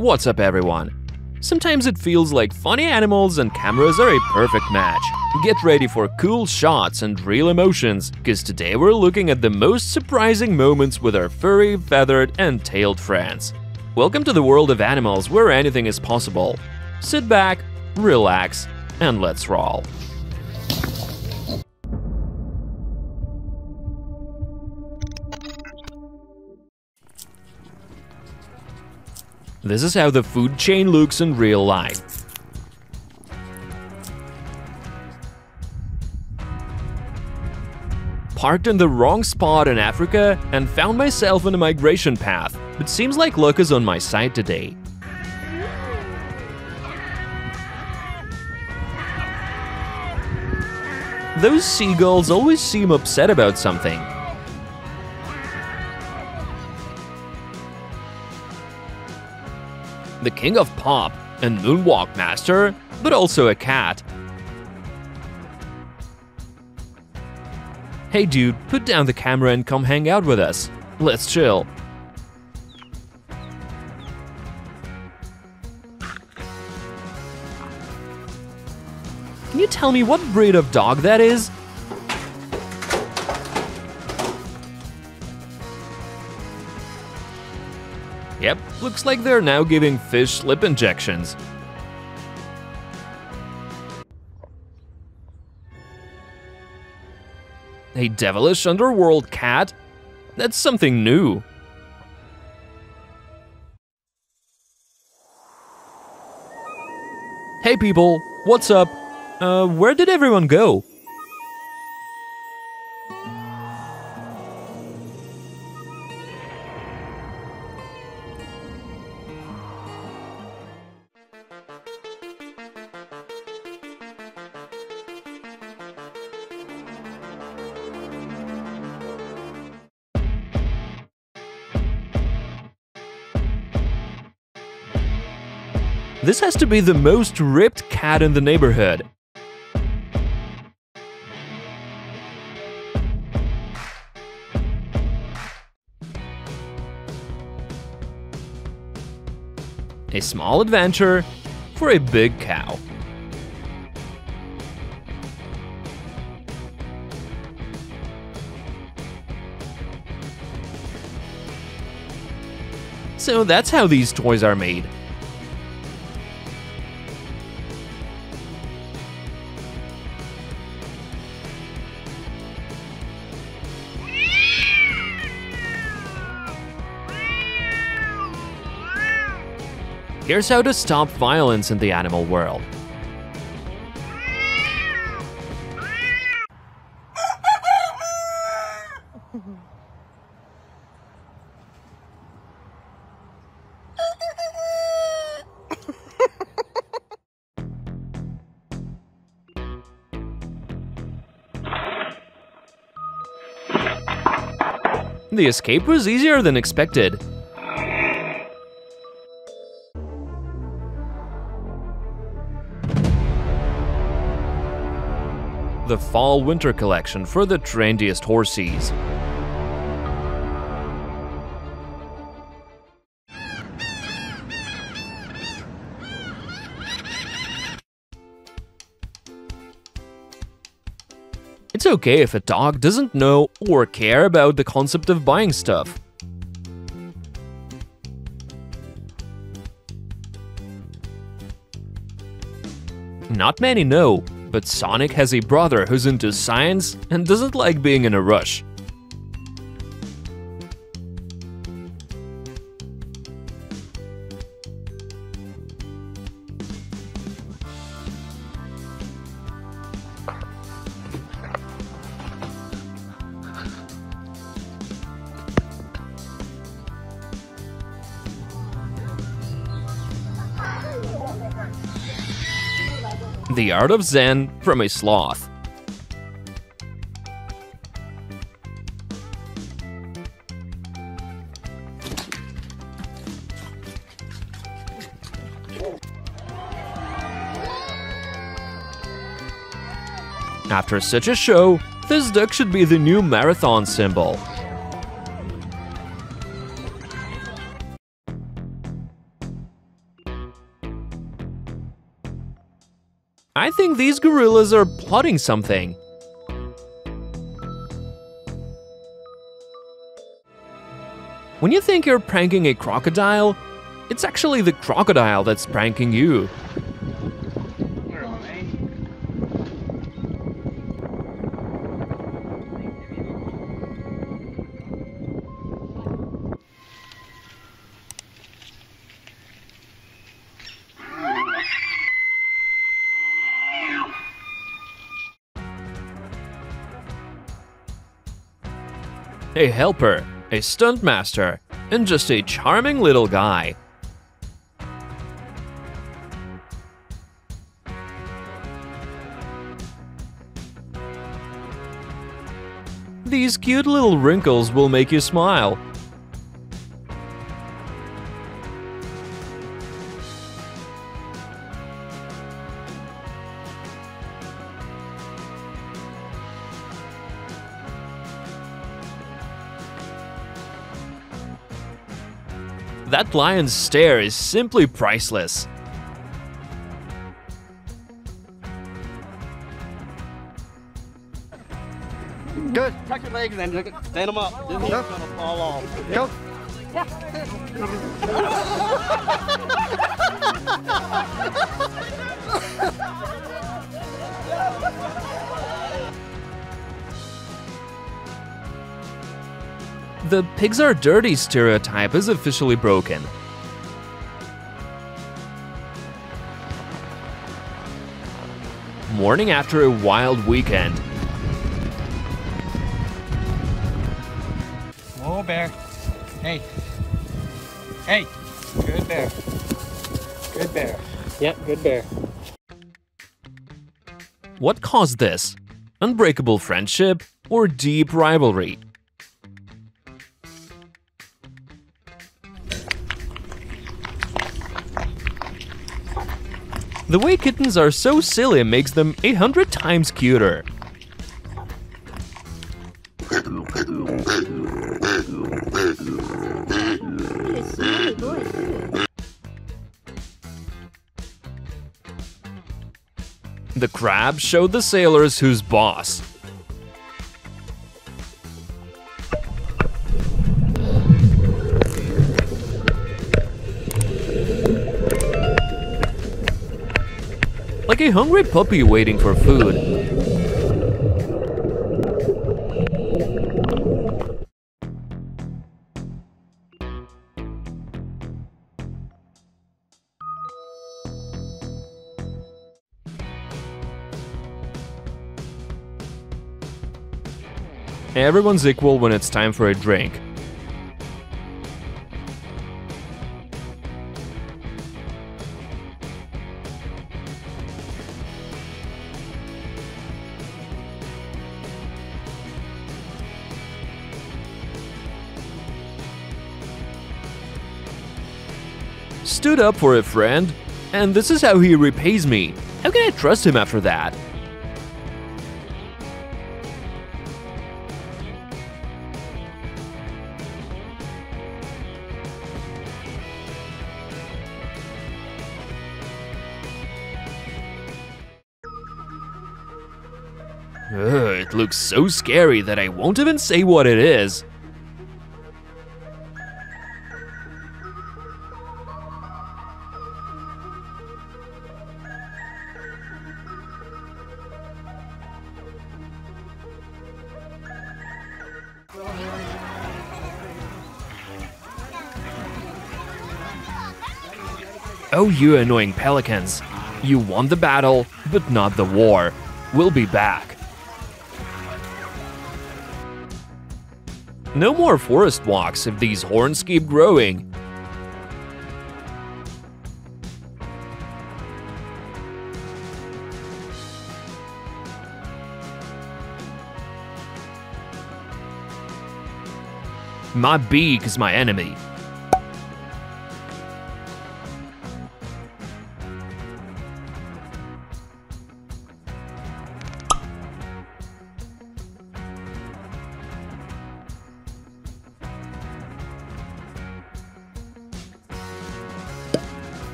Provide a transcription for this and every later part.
What's up, everyone? Sometimes it feels like funny animals and cameras are a perfect match. Get ready for cool shots and real emotions, cause today we're looking at the most surprising moments with our furry, feathered and tailed friends. Welcome to the world of animals where anything is possible. Sit back, relax and let's roll. This is how the food chain looks in real life. Parked in the wrong spot in Africa and found myself on a migration path, but seems like luck is on my side today. Those seagulls always seem upset about something. The king of pop and moonwalk master, but also a cat. Hey dude, put down the camera and come hang out with us. Let's chill. Can you tell me what breed of dog that is? Yep, looks like they're now giving fish slip injections. A devilish underworld cat? That's something new. Hey people, what's up? Where did everyone go? This has to be the most ripped cat in the neighborhood. A small adventure for a big cow. So that's how these toys are made. Here's how to stop violence in the animal world. The escape was easier than expected. The fall-winter collection for the trendiest horsies. It's okay if a dog doesn't know or care about the concept of buying stuff. Not many know. But Sonic has a brother who's into science and doesn't like being in a rush. The Art of Zen from a Sloth. After such a show, this duck should be the new marathon symbol. I think these gorillas are plotting something. When you think you're pranking a crocodile, it's actually the crocodile that's pranking you. A helper, a stunt master, and just a charming little guy. These cute little wrinkles will make you smile. That lion's stare is simply priceless. Good. Tuck your legs and stand them up. This one's gonna fall off. Go. The pigs are dirty stereotype is officially broken. Morning after a wild weekend. Whoa, bear. Hey. Hey. Good bear. Good bear. Yep, good bear. What caused this? Unbreakable friendship or deep rivalry? The way kittens are so silly makes them 100 times cuter. The crab showed the sailors who's boss. Like a hungry puppy waiting for food. Everyone's equal when it's time for a drink. Stood up for a friend, and this is how he repays me. How can I trust him after that? Ugh, it looks so scary that I won't even say what it is. Oh, you annoying pelicans. You won the battle, but not the war. We'll be back. No more forest walks if these horns keep growing. My beak is my enemy.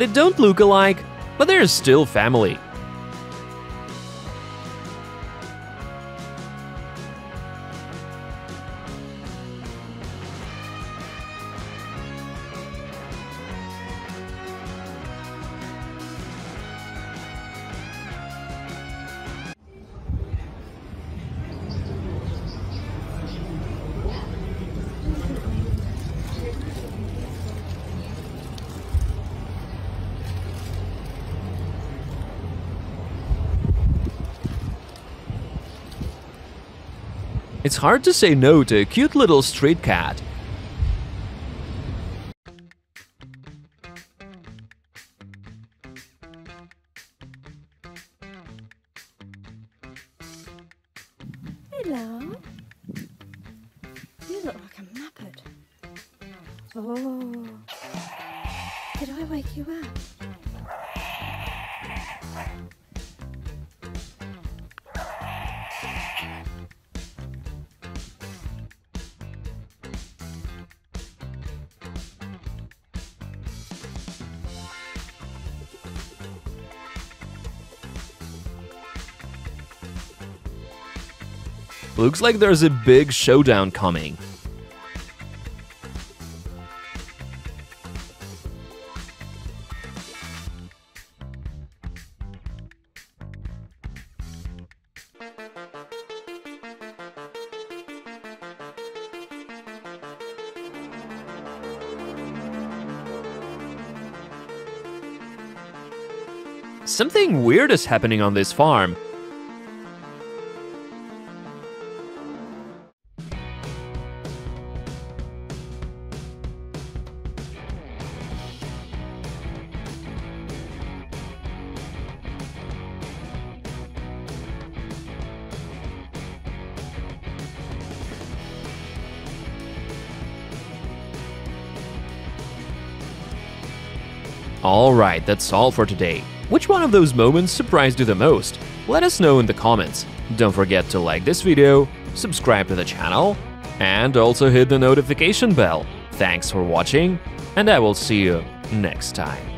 They don't look alike, but they're still family. It's hard to say no to a cute little street cat. Hello. You look like a muppet. Oh. Did I wake you up? Looks like there's a big showdown coming. Something weird is happening on this farm. Alright, that's all for today. Which one of those moments surprised you the most? Let us know in the comments. Don't forget to like this video, subscribe to the channel, and also hit the notification bell. Thanks for watching, and I will see you next time.